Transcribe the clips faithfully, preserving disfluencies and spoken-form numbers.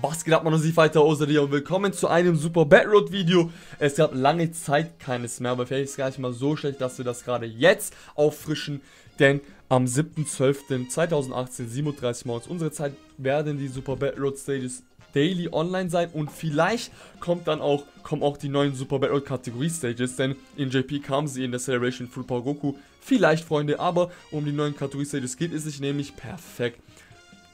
Was geht ab, man und Sie, Fighter Ozaru und willkommen zu einem Super Battle Road Video. Es gab lange Zeit keines mehr, aber vielleicht ist es gar nicht mal so schlecht, dass wir das gerade jetzt auffrischen, denn am siebten zwölften zweitausendachtzehn, siebenunddreißig morgens unsere Zeit, werden die Super Battle Road Stages daily online sein und vielleicht kommt dann auch, kommen auch die neuen Super Battle Road Kategorie Stages, denn in J P kamen sie in der Celebration Full Power Goku. Vielleicht, Freunde, aber um die neuen Kategorie Stages geht es sich nämlich perfekt.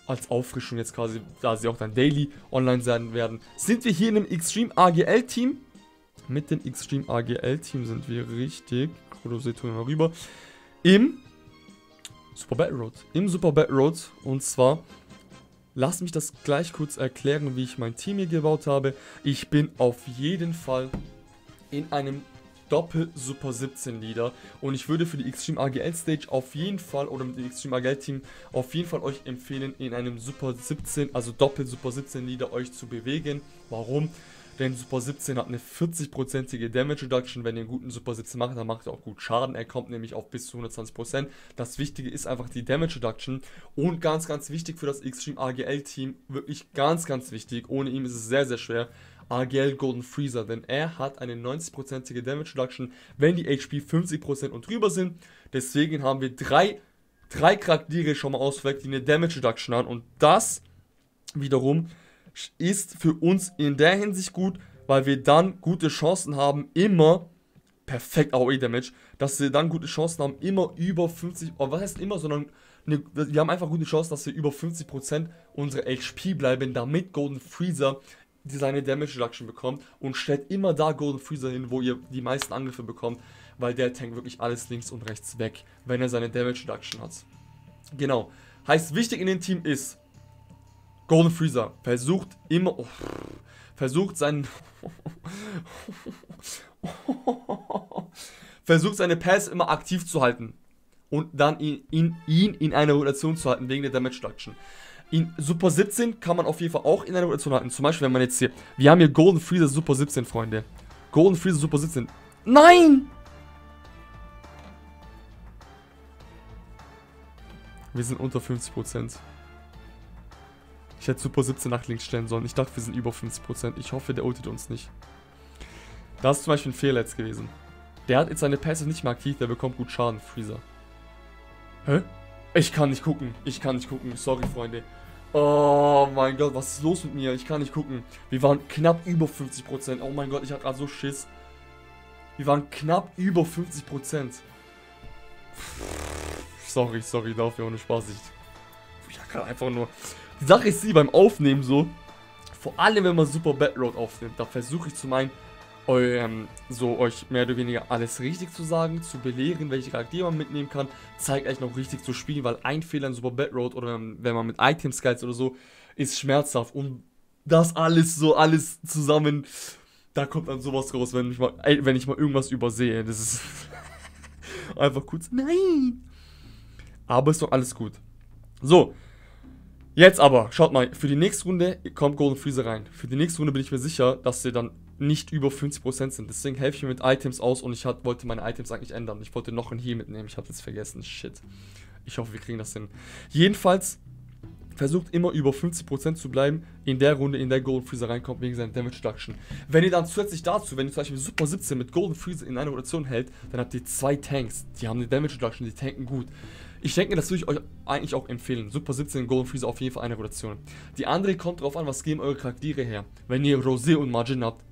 Als Auffrischung jetzt quasi, da sie auch dann daily online sein werden, sind wir hier in einem Extreme A G L Team. Mit dem Extreme A G L Team sind wir richtig. Rosé tun wir rüber. Im Super Battle Road. Im Super Battle Road. Und zwar, lass mich das gleich kurz erklären, wie ich mein Team hier gebaut habe. Ich bin auf jeden Fall in einem Doppel Super siebzehn Lieder und ich würde für die Extreme A G L Stage auf jeden Fall oder mit dem Extreme A G L Team auf jeden Fall euch empfehlen, in einem Super siebzehn, also Doppel Super siebzehn Lieder euch zu bewegen. Warum? Denn Super siebzehn hat eine vierzigprozentige Damage Reduction. Wenn ihr einen guten Super siebzehn macht, dann macht ihr auch gut Schaden. Er kommt nämlich auf bis zu hundertzwanzig Prozent. Das Wichtige ist einfach die Damage Reduction. Und ganz, ganz wichtig für das Extreme A G L Team, wirklich ganz, ganz wichtig. Ohne ihn ist es sehr, sehr schwer. A G L Golden Freezer, denn er hat eine neunzigprozentige Damage Reduction, wenn die H P fünfzig Prozent und drüber sind. Deswegen haben wir drei, drei Charaktere schon mal ausweg, die eine Damage Reduction haben. Und das wiederum ist für uns in der Hinsicht gut, weil wir dann gute Chancen haben, immer perfekt A O E Damage, dass wir dann gute Chancen haben, immer über fünfzig, oh, was heißt immer, sondern ne, wir haben einfach gute Chancen, dass wir über fünfzig Prozent unserer H P bleiben, damit Golden Freezer die seine Damage Reduction bekommt, und stellt immer da Golden Freezer hin, wo ihr die meisten Angriffe bekommt, weil der tankt wirklich alles links und rechts weg, wenn er seine Damage Reduction hat. Genau. Heißt, wichtig in dem Team ist, Golden Freezer versucht immer, oh, versucht seinen, versucht seine Pass immer aktiv zu halten und dann ihn, ihn, ihn in einer Rotation zu halten, wegen der Damage Reduction. In Super siebzehn kann man auf jeden Fall auch in einer Rotation halten. Zum Beispiel, wenn man jetzt hier... Wir haben hier Golden Freezer Super siebzehn, Freunde. Golden Freezer Super siebzehn. Nein! Wir sind unter fünfzig Prozent. Ich hätte Super siebzehn nach links stellen sollen. Ich dachte, wir sind über fünfzig Prozent. Ich hoffe, der ultet uns nicht. Das ist zum Beispiel ein Fehler jetzt gewesen. Der hat jetzt seine Pässe nicht mehr aktiv. Der bekommt gut Schaden, Freezer. Hä? Ich kann nicht gucken. Ich kann nicht gucken. Sorry, Freunde. Oh mein Gott, was ist los mit mir? Ich kann nicht gucken. Wir waren knapp über fünfzig Prozent. Oh mein Gott, ich hatte gerade so Schiss. Wir waren knapp über fünfzig Prozent. Sorry, sorry, dafür ohne Spaß. Ich, ich kann einfach nur... Die Sache ist, sie beim Aufnehmen so, vor allem wenn man Super Battle Road aufnimmt, da versuche ich zu meinen, Ähm, so euch mehr oder weniger alles richtig zu sagen, zu belehren, welche Charaktere man mitnehmen kann, zeigt euch noch richtig zu spielen, weil ein Fehler in Super Battle Road oder wenn, wenn man mit Items guides oder so, ist schmerzhaft, und das alles so, alles zusammen, da kommt dann sowas raus, wenn ich mal, ey, wenn ich mal irgendwas übersehe, das ist einfach kurz, nein, aber ist doch alles gut. So, jetzt aber, schaut mal, für die nächste Runde kommt Golden Freezer rein, für die nächste Runde bin ich mir sicher, dass ihr dann nicht über fünfzig Prozent sind. Deswegen helfe ich mir mit Items aus und ich hat, wollte meine Items eigentlich ändern. Ich wollte noch ein Heal mitnehmen. Ich habe das vergessen. Shit. Ich hoffe, wir kriegen das hin. Jedenfalls versucht immer über fünfzig Prozent zu bleiben in der Runde, in der Golden Freezer reinkommt, wegen seiner Damage Reduction. Wenn ihr dann zusätzlich dazu, wenn ihr zum Beispiel Super siebzehn mit Golden Freezer in einer Rotation hält, dann habt ihr zwei Tanks. Die haben eine Damage Reduction, die tanken gut. Ich denke, das würde ich euch eigentlich auch empfehlen. Super siebzehn, Golden Freezer auf jeden Fall eine Rotation. Die andere kommt drauf an, was geben eure Charaktere her. Wenn ihr Rosé und Majin habt,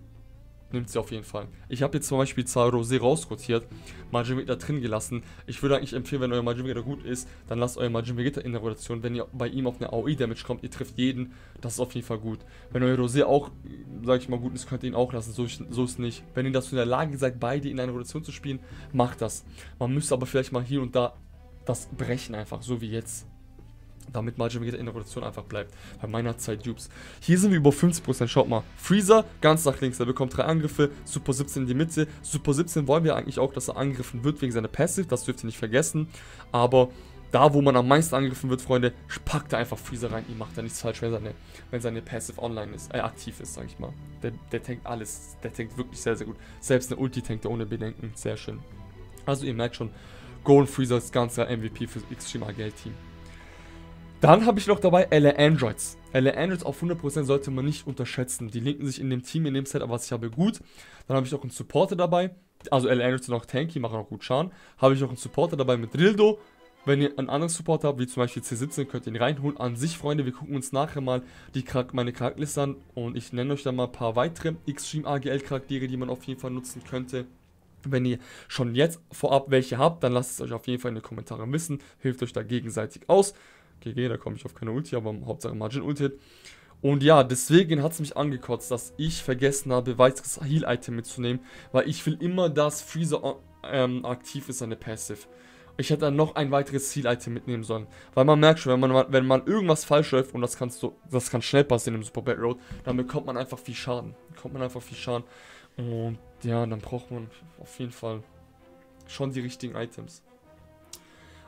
nimmt sie auf jeden Fall. Ich habe jetzt zum Beispiel zwar Rosé rausrotiert, Majin Vegeta drin gelassen. Ich würde eigentlich empfehlen, wenn euer Majin Vegeta gut ist, dann lasst euer Majin Vegeta in der Rotation. Wenn ihr bei ihm auf eine A O E Damage kommt, ihr trifft jeden, das ist auf jeden Fall gut. Wenn euer Rosé auch, sag ich mal, gut ist, könnt ihr ihn auch lassen, so, so ist nicht. Wenn ihr dazu in der Lage seid, beide in einer Rotation zu spielen, macht das. Man müsste aber vielleicht mal hier und da das brechen einfach, so wie jetzt. Damit Majin Vegeta in der Rotation einfach bleibt. Bei meiner Zeit Dupes. Hier sind wir über fünfzig Prozent. Schaut mal. Freezer ganz nach links. Er bekommt drei Angriffe. Super siebzehn in die Mitte. Super siebzehn wollen wir eigentlich auch, dass er angegriffen wird wegen seiner Passive. Das dürft ihr nicht vergessen. Aber da, wo man am meisten angegriffen wird, Freunde, packt er einfach Freezer rein. Ihr macht da nichts falsch, wenn seine, wenn seine Passive online ist. Äh, aktiv ist, sag ich mal. Der, der tankt alles. Der tankt wirklich sehr, sehr gut. Selbst eine Ulti tankt er ohne Bedenken. Sehr schön. Also, ihr merkt schon, Golden Freezer ist ganz klar M V P für das Extreme A G L Team. Dann habe ich noch dabei L R Androids. L R Androids auf hundert Prozent sollte man nicht unterschätzen. Die linken sich in dem Team, in dem Set, aber was ich habe, gut. Dann habe ich noch einen Supporter dabei. Also L R Androids sind auch tanky, machen auch gut Schaden. Habe ich noch einen Supporter dabei mit Rildo. Wenn ihr einen anderen Supporter habt, wie zum Beispiel C siebzehn, könnt ihr ihn reinholen. An sich, Freunde, wir gucken uns nachher mal die Charak meine Charakterliste an. Und ich nenne euch dann mal ein paar weitere Extreme A G L Charaktere, die man auf jeden Fall nutzen könnte. Wenn ihr schon jetzt vorab welche habt, dann lasst es euch auf jeden Fall in den Kommentaren wissen. Hilft euch da gegenseitig aus. G G, da komme ich auf keine Ulti, aber Hauptsache Majin Ulti. Und ja, deswegen hat es mich angekotzt, dass ich vergessen habe, weiteres Heal-Item mitzunehmen, weil ich will immer, dass Freezer ähm, aktiv ist, seine Passive. Ich hätte dann noch ein weiteres Heal-Item mitnehmen sollen, weil man merkt schon, wenn man, wenn man irgendwas falsch läuft, und das, kannst du, das kann schnell passieren im Super Battle Road, dann bekommt man einfach viel Schaden. Bekommt man einfach viel Schaden. Und ja, dann braucht man auf jeden Fall schon die richtigen Items.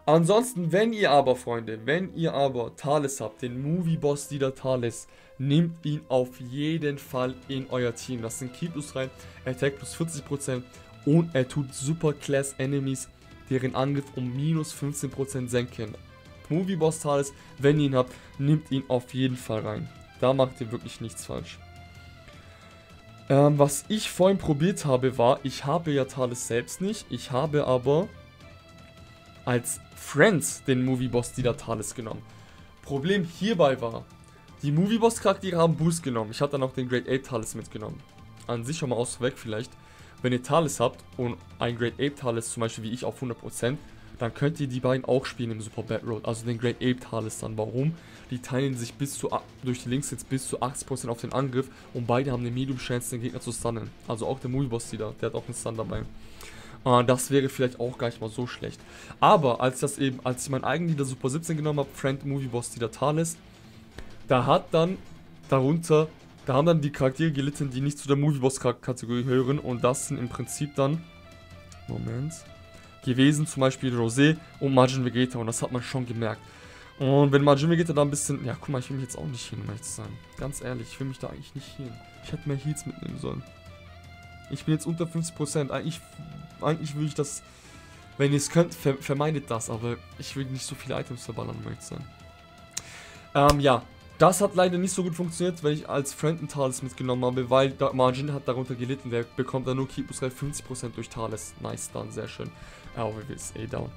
Ansonsten, wenn ihr aber, Freunde, wenn ihr aber Thales habt, den Movie Boss Thales, nehmt ihn auf jeden Fall in euer Team. Lasst den Key plus rein, Attack plus vierzig Prozent und er tut Super Class Enemies, deren Angriff um minus fünfzehn Prozent senken. Movie Boss Thales, wenn ihr ihn habt, nehmt ihn auf jeden Fall rein. Da macht ihr wirklich nichts falsch. Ähm, was ich vorhin probiert habe, war, ich habe ja Thales selbst nicht, ich habe aber als Friends den Movie Boss Thales genommen. Problem hierbei war, die Movie Boss Charaktere haben Boost genommen. Ich habe dann auch den Great Ape Thales mitgenommen. An sich schon mal aus weg vielleicht. Wenn ihr Thales habt und ein Great Ape Thales zum Beispiel wie ich auf hundert Prozent, dann könnt ihr die beiden auch spielen im Super Battle Road. Also den Great Ape Thales dann. Warum? Die teilen sich bis zu durch die Links jetzt bis zu achtzig Prozent auf den Angriff und beide haben eine Medium Chance, den Gegner zu stunnen. Also auch der Movie Boss Thales, der hat auch einen Stun dabei. Das wäre vielleicht auch gar nicht mal so schlecht. Aber als das eben, als ich meinen eigenen Leader Super siebzehn genommen habe, Friend Movie Boss Thales, da hat dann darunter, da haben dann die Charaktere gelitten, die nicht zu der Movie Boss Kategorie hören. Und das sind im Prinzip dann, Moment, gewesen zum Beispiel Rosé und Majin Vegeta. Und das hat man schon gemerkt. Und wenn Majin Vegeta da ein bisschen, ja guck mal, ich will mich jetzt auch nicht hin, möchte ich sagen. Ganz ehrlich, ich will mich da eigentlich nicht hin. Ich hätte mehr Heals mitnehmen sollen. Ich bin jetzt unter fünfzig Prozent. Eigentlich, eigentlich würde ich das, wenn ihr es könnt, ver vermeidet das. Aber ich will nicht so viele Items verballern, möchte ich sagen. Ähm, ja. Das hat leider nicht so gut funktioniert, weil ich als Friend einen Thales mitgenommen habe, weil da Margin hat darunter gelitten. Der bekommt dann nur Key plus fünfzig Prozent durch Thales. Nice, dann sehr schön. Aber wir sind eh down.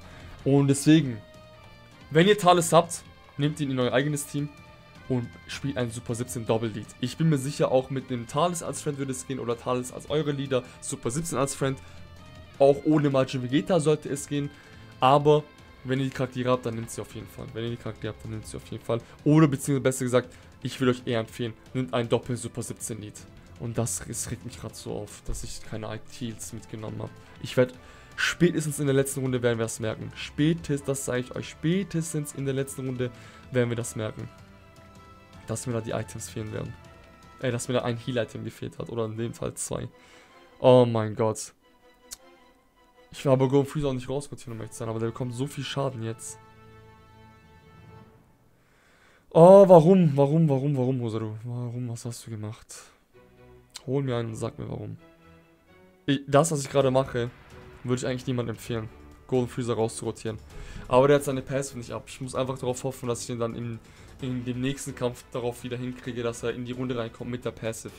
Und deswegen, wenn ihr Thales habt, nehmt ihn in euer eigenes Team und spielt ein Super siebzehn Double Lead. Ich bin mir sicher, auch mit einem Thales als Friend würde es gehen oder Thales als eure Leader, Super siebzehn als Friend. Auch ohne Majin Vegeta sollte es gehen. Aber wenn ihr die Charaktere habt, dann nehmt sie auf jeden Fall. Wenn ihr die Charaktere habt, dann nehmt sie auf jeden Fall. Oder beziehungsweise besser gesagt, ich will euch eher empfehlen, nehmt ein Doppel Super siebzehn Lead. Und das, das regt mich gerade so auf, dass ich keine Heals mitgenommen habe. Ich werde spätestens in der letzten Runde werden wir das merken. Spätestens, das sage ich euch, spätestens in der letzten Runde werden wir das merken. Dass mir da die Items fehlen werden. Ey, dass mir da ein Heal-Item gefehlt hat. Oder in dem Fall zwei. Oh mein Gott. Ich will aber Golden Freezer auch nicht rausrotieren, um ehrlich zu sein. Aber der bekommt so viel Schaden jetzt. Oh, warum? Warum, warum, warum, Ozaru? Warum? Was hast du gemacht? Hol mir einen und sag mir, warum. Ich, das, was ich gerade mache, würde ich eigentlich niemandem empfehlen. Golden Freezer rauszurotieren. Aber der hat seine Passive nicht ab. Ich muss einfach darauf hoffen, dass ich den dann im... in dem nächsten Kampf darauf wieder hinkriege, dass er in die Runde reinkommt mit der Passive.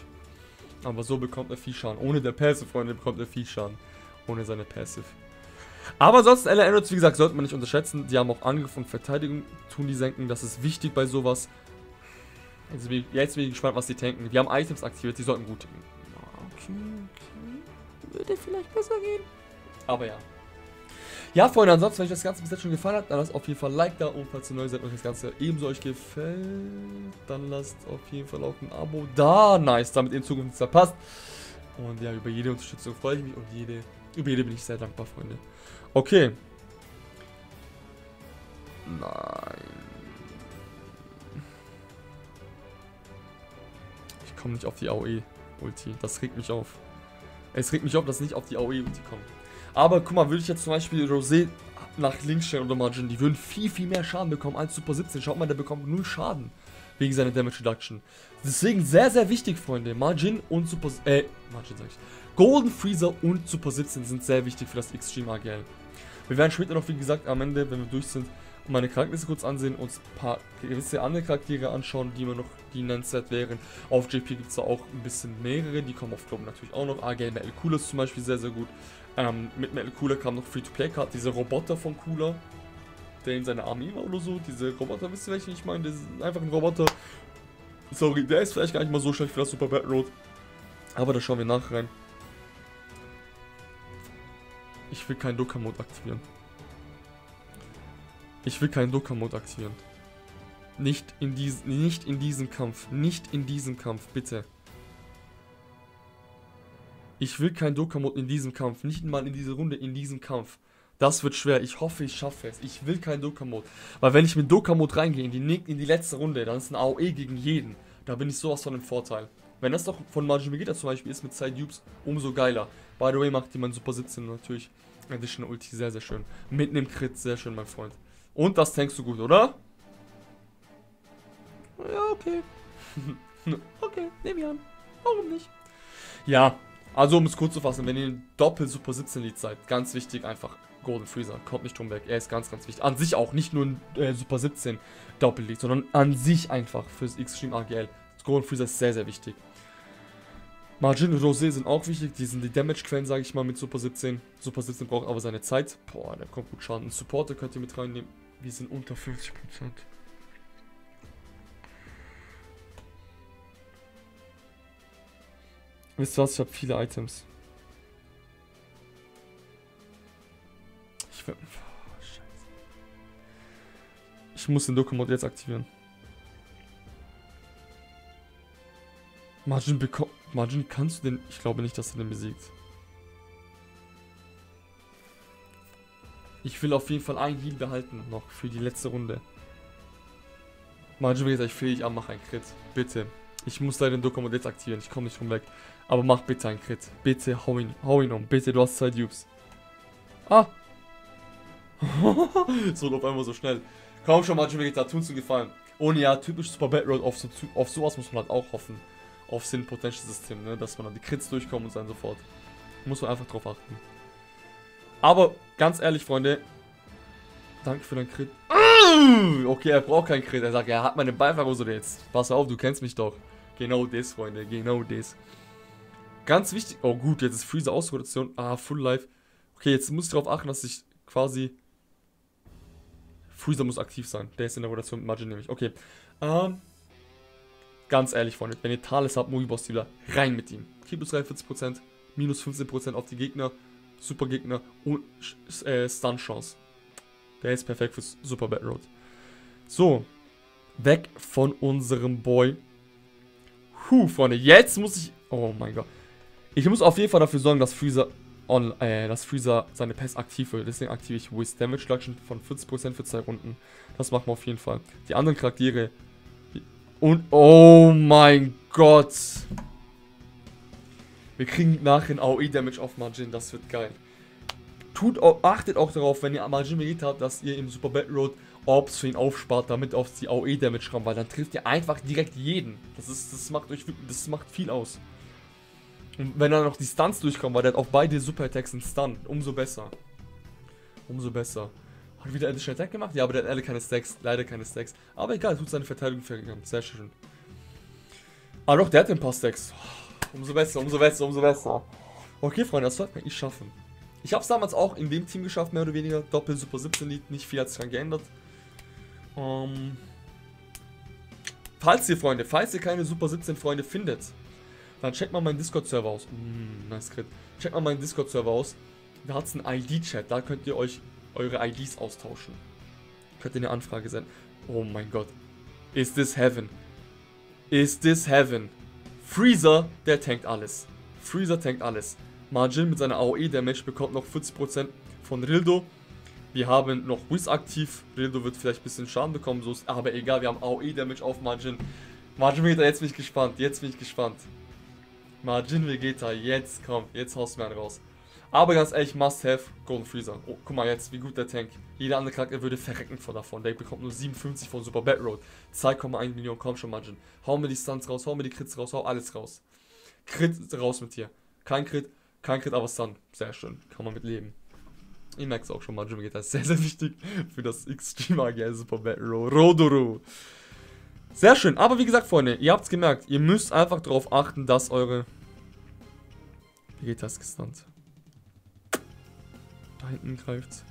Aber so bekommt er viel Schaden. Ohne der Passive, Freunde, bekommt er viel Schaden. Ohne seine Passive. Aber ansonsten, L R Androids, wie gesagt, sollte man nicht unterschätzen. Die haben auch Angriff und Verteidigung, tun die senken. Das ist wichtig bei sowas. Jetzt bin ich, jetzt bin ich gespannt, was die tanken. Wir haben Items aktiviert, die sollten gut tanken. Okay, okay. Würde vielleicht besser gehen. Aber ja. Ja, Freunde, ansonsten, wenn euch das Ganze bis jetzt schon gefallen hat, dann lasst auf jeden Fall ein Like da. Und falls ihr neu seid und das Ganze ebenso euch gefällt, dann lasst auf jeden Fall auch ein Abo da. Nice, damit ihr in Zukunft nichts verpasst. Und ja, über jede Unterstützung freue ich mich und jede, über jede bin ich sehr dankbar, Freunde. Okay. Nein. Ich komme nicht auf die A O E-Ulti. Das regt mich auf. Es regt mich auf, dass ich nicht auf die A O E-Ulti komme. Aber guck mal, würde ich jetzt zum Beispiel Rosé nach links stellen oder Margin, die würden viel, viel mehr Schaden bekommen als Super siebzehn. Schaut mal, der bekommt null Schaden wegen seiner Damage Reduction. Deswegen sehr, sehr wichtig, Freunde. Margin und Super... Äh, Margin sag ich. Golden Freezer und Super siebzehn sind sehr wichtig für das Extreme A G L. Wir werden später noch, wie gesagt, am Ende, wenn wir durch sind, meine Charaktere kurz ansehen, uns ein paar gewisse andere Charaktere anschauen, die immer noch die nennenswert wären. Auf J P gibt es da auch ein bisschen mehrere, die kommen auf Globen natürlich auch noch. A G L Metal Cooler ist zum Beispiel sehr, sehr gut. Ähm, mit Metal Cooler kam noch Free-to-Play-Card, dieser Roboter von Cooler, der in seiner Armee war oder so. Diese Roboter, wisst ihr, welchen ich meine? Das ist einfach ein Roboter. Sorry, der ist vielleicht gar nicht mal so schlecht für das Super Battle Road. Aber da schauen wir nachher rein. Ich will keinen Doka-Mode aktivieren. Ich will keinen Doka-Mode aktivieren. Nicht in, dies, nicht in diesem Kampf. Nicht in diesem Kampf, bitte. Ich will keinen Doka-Mode in diesem Kampf. Nicht mal in dieser Runde, in diesem Kampf. Das wird schwer. Ich hoffe, ich schaffe es. Ich will keinen Doka-Mode. Weil wenn ich mit Doka-Mode reingehe, in die, in die letzte Runde, dann ist ein A O E gegen jeden. Da bin ich sowas von im Vorteil. Wenn das doch von Majin Vegeta zum Beispiel ist mit Side-Dupes, umso geiler. By the way, macht die mein Super siebzehn natürlich. Additional Ulti, sehr, sehr schön. Mitten im Crit, sehr schön, mein Freund. Und das tankst du gut, oder? Ja, okay. Okay, nehme ich an. Warum nicht? Ja, also um es kurz zu fassen, wenn ihr ein Doppel-Super siebzehn-Lied seid, ganz wichtig einfach, Golden Freezer, kommt nicht drum weg. Er ist ganz, ganz wichtig. An sich auch, nicht nur ein äh, Super siebzehn Doppel-Lied, sondern an sich einfach fürs Extreme A G L. Golden Freezer ist sehr, sehr wichtig. Majin und Rosé sind auch wichtig. Die sind die Damage-Quellen, sage ich mal, mit Super siebzehn. Super siebzehn braucht aber seine Zeit. Boah, der kommt gut Schaden. Ein Supporter könnt ihr mit reinnehmen. Wir sind unter fünfzig Prozent. Wisst ihr was? Ich habe viele Items. Ich will... Oh, Scheiße. Ich muss den Doku-Mod jetzt aktivieren. Majin bekommt... Majin, kannst du den... Ich glaube nicht, dass du den besiegt. Ich will auf jeden Fall einen Heal behalten noch für die letzte Runde. Majin Vegeta, ich fehle dich an, mach einen Crit. Bitte. Ich muss leider den Doku-Mod jetzt aktivieren, ich komme nicht rum weg. Aber mach bitte einen Crit. Bitte, hau ihn, hau ihn um. Bitte, du hast zwei Dupes. Ah! So, auf einmal so schnell. Komm schon, Majin Vegeta, tu uns einen Gefallen. Oh ja, typisch Super Battle Road, auf, so, auf sowas muss man halt auch hoffen. Auf Sin-Potential-System, ne? Dass man an die Crits durchkommt und dann sofort. Muss man einfach drauf achten. Aber, ganz ehrlich, Freunde. Danke für deinen Crit. Okay, er braucht keinen Crit. Er sagt, er hat meine Beifahrhose jetzt. Pass auf, du kennst mich doch. Genau das, Freunde. Genau das. Ganz wichtig. Oh gut, jetzt ist Freezer Ausrotation. Ah, Full Life. Okay, jetzt muss ich darauf achten, dass ich quasi... Freezer muss aktiv sein. Der ist in der Rotation mit Majin nämlich. Okay. Ähm... Ganz ehrlich, Freunde, wenn ihr Thales habt, Movie Boss Thales, rein mit ihm. Okay, plus dreiundvierzig Prozent, minus fünfzehn Prozent auf die Gegner, Super Gegner und äh, Stun-Chance. Der ist perfekt für Super Battle Road. So, weg von unserem Boy. Huh, Freunde, jetzt muss ich... Oh mein Gott. Ich muss auf jeden Fall dafür sorgen, dass Freezer, on, äh, dass Freezer seine Pass aktiv wird. Deswegen aktiviere ich Whis Damage Reduction von vierzig Prozent für zwei Runden. Das machen wir auf jeden Fall. Die anderen Charaktere... Und, oh mein Gott. Wir kriegen nachher ein A O E-Damage auf Majin, das wird geil. Tut, achtet auch darauf, wenn ihr Majin Vegeta habt, dass ihr im Super Battle Road Orbs für ihn aufspart, damit auf die A O E-Damage kommt, weil dann trifft ihr einfach direkt jeden. Das, ist, das, macht euch, das macht viel aus. Und wenn dann noch die Stunts durchkommen, weil der hat auf beide Super-Attacks einen Stun, umso besser. Umso besser. Hat wieder Additional Attack gemacht? Ja, aber der hat alle keine Stacks. Leider keine Stacks. Aber egal, tut seine Verteidigung verringern. Sehr schön. Ah doch, der hat ein paar Stacks. Umso besser, umso besser, umso besser. Okay, Freunde, das sollte man nicht schaffen. Ich habe es damals auch in dem Team geschafft, mehr oder weniger. Doppel Super siebzehn Lead, nicht viel hat sich dran geändert. Ähm, falls ihr, Freunde, falls ihr keine Super siebzehn Freunde findet, dann checkt mal meinen Discord-Server aus. Mm, nice Crit. Checkt mal meinen Discord-Server aus. Da hat es einen I D-Chat, da könnt ihr euch... eure I Ds austauschen. Könnt ihr eine Anfrage senden. Oh mein Gott. Is this heaven? Is this heaven? Freezer, der tankt alles. Freezer tankt alles. Majin mit seiner A O E-Damage bekommt noch vierzig Prozent von Rildo. Wir haben noch Whis aktiv. Rildo wird vielleicht ein bisschen Schaden bekommen, so ist, aber egal, wir haben A O E-Damage auf Majin. Majin Vegeta, jetzt bin ich gespannt. Jetzt bin ich gespannt. Majin Vegeta, jetzt komm. Jetzt haust du mir einen raus. Aber ganz ehrlich, must have Golden Freezer. Oh, guck mal jetzt, wie gut der Tank. Jeder andere Charakter würde verrecken von davon. Der bekommt nur siebenundfünfzig von Super Battle Road. zwei Komma eins Million, komm schon, Majin. Hau mir die Stunts raus, hau mir die Crits raus, hau alles raus. Crit raus mit dir. Kein Crit, kein Crit, aber Stun. Sehr schön, kann man mit leben. Ihr merkt es auch schon, Majin Vegeta ist sehr, sehr wichtig für das Extreme A G L Super Battle Road. Sehr schön, aber wie gesagt, Freunde, ihr habt es gemerkt, ihr müsst einfach darauf achten, dass eure... Vegeta ist gestunt. Da hinten greift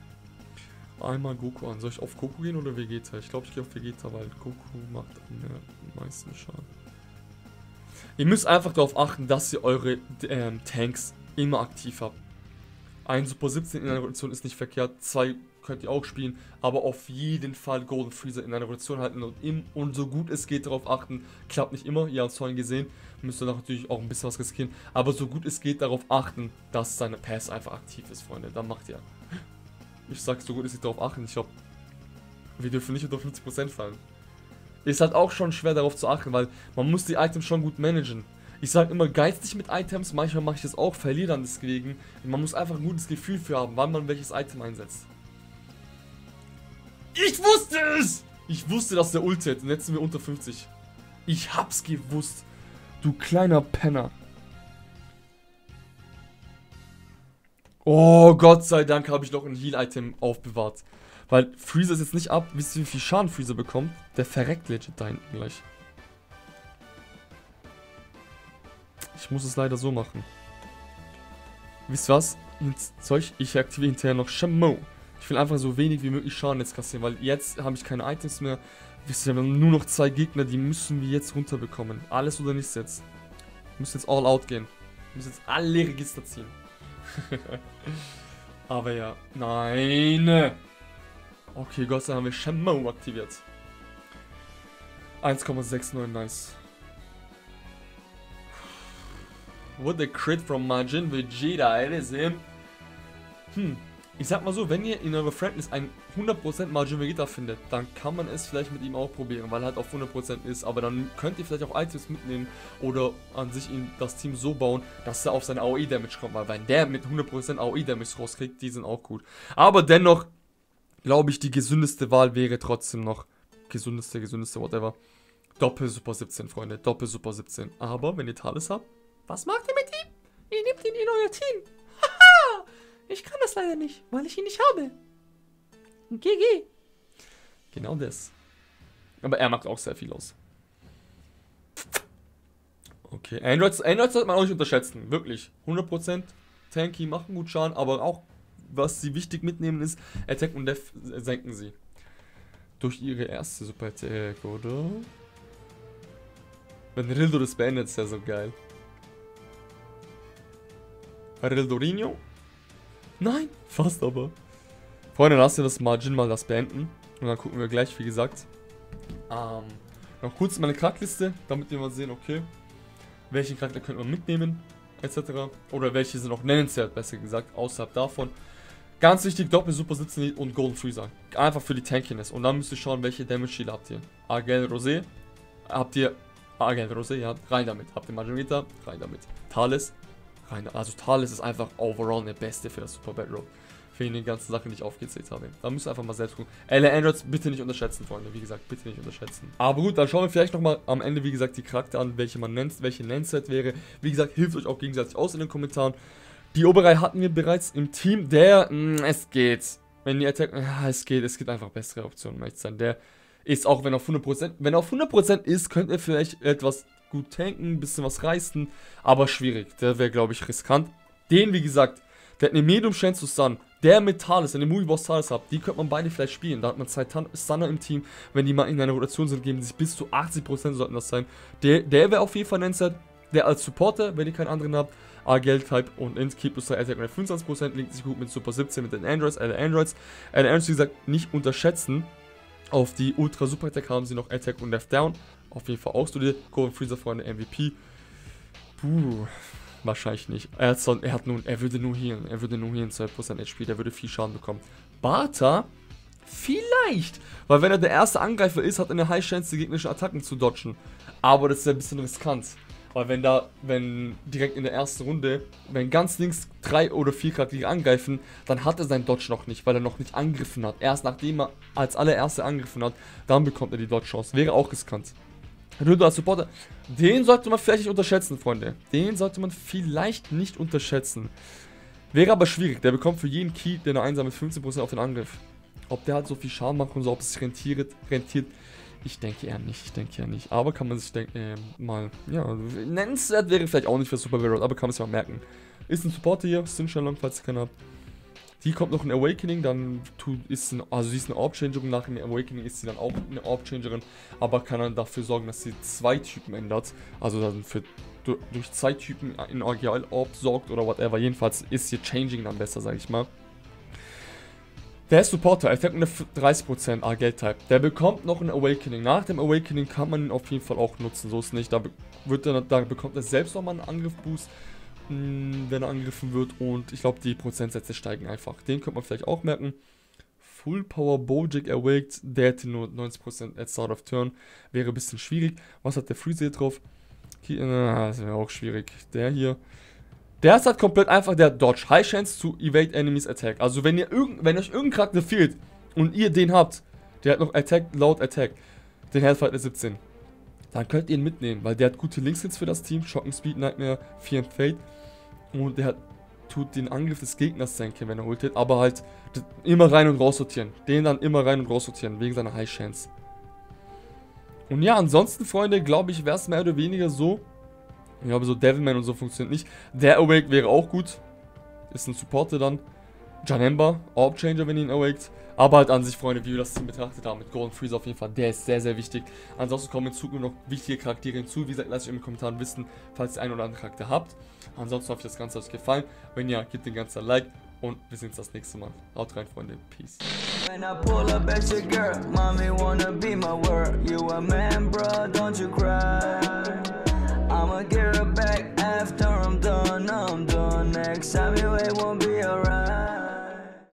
einmal Goku an. Soll ich auf Goku gehen oder Vegeta? Ich glaube, ich gehe auf Vegeta, weil Goku macht am meisten Schaden. Ihr müsst einfach darauf achten, dass ihr eure ähm, Tanks immer aktiv habt. Ein Super siebzehn in einer Rotation ist nicht verkehrt, zwei könnt ihr auch spielen, aber auf jeden Fall Golden Freezer in einer Rotation halten und, im, und so gut es geht darauf achten. Klappt nicht immer, ihr habt es vorhin gesehen, müsst ihr natürlich auch ein bisschen was riskieren, aber so gut es geht darauf achten, dass seine Pass einfach aktiv ist, Freunde, dann macht ihr. Ich sag, so gut es geht darauf achten, ich glaube, wir dürfen nicht unter fünfzig Prozent fallen. Ist halt auch schon schwer darauf zu achten, weil man muss die Items schon gut managen. Ich sage immer, geiz nicht mit Items, manchmal mache ich das auch, verliere dann deswegen. Man muss einfach ein gutes Gefühl für haben, wann man welches Item einsetzt. Ich wusste es! Ich wusste, dass der Ult hat. Und jetzt sind wir unter fünfzig. Ich hab's gewusst. Du kleiner Penner. Oh, Gott sei Dank habe ich noch ein Heal-Item aufbewahrt. Weil Freezer ist jetzt nicht ab. Wisst ihr, wie viel Schaden Freezer bekommt? Der verreckt legit da hinten gleich. Ich muss es leider so machen. Wisst ihr was? Zeug, ich aktiviere hinterher noch Shamo. Ich will einfach so wenig wie möglich Schaden jetzt kassieren, weil jetzt habe ich keine Items mehr. Wisst ihr, wir haben nur noch zwei Gegner, die müssen wir jetzt runterbekommen. Alles oder nichts jetzt. Wir müssen jetzt all out gehen. Wir müssen jetzt alle Register ziehen. Aber ja, nein. Okay, Gott sei Dank haben wir Shamo aktiviert. eins Komma neunundsechzig, nice. What a crit from Majin Vegeta, it is him. Hm, ich sag mal so, wenn ihr in eurer Friendlist einen hundert Prozent Majin Vegeta findet, dann kann man es vielleicht mit ihm auch probieren, weil er halt auf hundert Prozent ist, aber dann könnt ihr vielleicht auch Items mitnehmen oder an sich in das Team so bauen, dass er auf seine A O E Damage kommt, weil wenn der mit hundert Prozent A O E Damage rauskriegt, die sind auch gut. Aber dennoch, glaube ich, die gesündeste Wahl wäre trotzdem noch, gesündeste, gesündeste, whatever, Doppel Super siebzehn, Freunde, Doppel Super siebzehn. Aber wenn ihr Thales habt, was macht ihr mit ihm? Ihr nehmt ihn in euer Team. Haha! Ich kann das leider nicht, weil ich ihn nicht habe. G G. Genau das. Aber er macht auch sehr viel aus. Okay, Androids, Androids sollte man auch nicht unterschätzen. Wirklich. hundert Prozent Tanky, machen gut Schaden, aber auch, was sie wichtig mitnehmen ist, Attack und Def senken sie. Durch ihre erste Super-Attack, oder? Wenn Rildo das beendet, ist ja so geil. Rildorino? Nein, fast aber. Freunde, lasst ihr das Majin mal das beenden. Und dann gucken wir gleich, wie gesagt. Ähm, noch kurz meine Charakterliste, damit wir mal sehen, okay, welche Charakter können wir mitnehmen, et cetera. Oder welche sind auch nennenswert, besser gesagt, außerhalb davon. Ganz wichtig, Doppel Super siebzehn und Golden Freezer. Einfach für die Tankiness. Und dann müsst ihr schauen, welche Damage Shield habt ihr. A G L Rosé, habt ihr A G L Rosé, ja, rein damit. Habt ihr Majin Vegeta, rein damit. Thales, also Thales ist einfach overall der Beste für das Super Battle Road. Für die ganzen Sachen, die ich aufgezählt habe. Da müsst ihr einfach mal selbst gucken. L R Androids bitte nicht unterschätzen, Freunde. Wie gesagt, bitte nicht unterschätzen. Aber gut, dann schauen wir vielleicht nochmal am Ende, wie gesagt, die Charakter an, welche man nennt, welche nennenswert wäre. Wie gesagt, hilft euch auch gegenseitig aus in den Kommentaren. Die Oberei hatten wir bereits im Team. Der, mh, es geht. Wenn die Attack, ja, es geht. Es gibt einfach bessere Optionen, möchte ich sagen. Der ist auch, wenn er auf hundert Prozent, wenn er auf hundert Prozent ist, könnt ihr vielleicht etwas gut tanken, ein bisschen was reißen, aber schwierig. Der wäre, glaube ich, riskant. Den, wie gesagt, der hat eine Medium Chance zu Stun. Der mit Thales, wenn ihr Movie Boss Thales habt, die könnte man beide vielleicht spielen. Da hat man zwei Stunner im Team. Wenn die mal in einer Rotation sind, geben sich bis zu achtzig Prozent sollten das sein. Der, der wäre auf jeden Fall nennenswert. Der als Supporter, wenn ihr keinen anderen habt, A G L-Type und Endkeep plus drei Attack und fünfundzwanzig Prozent liegt sich gut mit Super siebzehn, mit den Androids, L R Androids. L R Androids, wie gesagt, nicht unterschätzen. Auf die Ultra Super Attack haben sie noch Attack und Left Down. Auf jeden Fall ausstudiert. Golden Freezer, Freunde, M V P. Puh, wahrscheinlich nicht. Er, hat so, er, hat nun, er würde nur healen. Er würde nur healen, zwölf Prozent H P. Der würde viel Schaden bekommen. Bata? Vielleicht. Weil wenn er der erste Angreifer ist, hat er eine High Chance, die gegnerischen Attacken zu dodgen. Aber das ist ja ein bisschen riskant. Weil wenn da, wenn direkt in der ersten Runde, wenn ganz links drei oder vier Charaktere angreifen, dann hat er seinen Dodge noch nicht, weil er noch nicht angegriffen hat. Erst nachdem er als allererster angegriffen hat, dann bekommt er die Dodge-Chance. Wäre auch riskant. Rildo als Supporter, den sollte man vielleicht nicht unterschätzen, Freunde. Den sollte man vielleicht nicht unterschätzen. Wäre aber schwierig. Der bekommt für jeden Key, den er einsammelt, fünfzehn Prozent auf den Angriff. Ob der halt so viel Schaden macht und so, ob es sich rentiert, rentiert. Ich denke eher nicht, ich denke eher nicht. Aber kann man sich denken, äh, mal, ja, nennenswert wäre vielleicht auch nicht für Super Battle Road, aber kann man sich mal merken. Ist ein Supporter hier, Sinchalong, falls ihr keinen habt. Die kommt noch in Awakening, dann ist ein, also sie ist eine Orb-Changerin, nach dem Awakening ist sie dann auch eine Orb-Changerin, aber kann dann dafür sorgen, dass sie zwei Typen ändert, also dann für, durch zwei Typen in A G L Orb sorgt oder whatever, jedenfalls ist ihr Changing dann besser, sag ich mal. Der ist Supporter, er fährt eine dreißig Prozent A G L-Type, der bekommt noch ein Awakening, nach dem Awakening kann man ihn auf jeden Fall auch nutzen, so ist nicht, da, wird er, da bekommt er selbst nochmal einen Angriff-Boost, wenn er angegriffen wird, und ich glaube, die Prozentsätze steigen einfach. Den könnte man vielleicht auch merken. Full Power Bojack Awaked, der hätte nur neunzig Prozent at Start of Turn. Wäre ein bisschen schwierig. Was hat der Freezer hier drauf? Hier, na, das wäre auch schwierig. Der hier. Der ist halt komplett einfach der Dodge. High Chance to Evade Enemies Attack. Also wenn ihr irgend, wenn euch irgendein Charakter fehlt und ihr den habt, der hat noch Attack, Loud Attack, den Hellfighter siebzehn, dann könnt ihr ihn mitnehmen, weil der hat gute Links-Hits für das Team. Shocking Speed, Nightmare, Fear and Fate. Und der hat, tut den Angriff des Gegners senken, wenn er holt, aber halt immer rein und raus sortieren. Den dann immer rein und raus sortieren, wegen seiner High Chance. Und ja, ansonsten, Freunde, glaube ich, wäre es mehr oder weniger so. Ich glaube, so Devilman und so funktioniert nicht. Der Awake wäre auch gut. Ist ein Supporter dann. Janemba, Orb Changer, wenn ihr ihn awaked. Aber halt an sich, Freunde, wie wir das Team betrachtet haben, mit Golden Freezer auf jeden Fall, der ist sehr, sehr wichtig. Ansonsten kommen in Zukunft noch wichtige Charaktere hinzu. Wie gesagt, lasst euch in den Kommentaren wissen, falls ihr einen oder anderen Charakter habt. Ansonsten hoffe ich, das Ganze hat euch gefallen. Wenn ja, gebt den ganzen Like und wir sehen uns das nächste Mal. Haut rein, Freunde. Peace. Next time you won't be alright.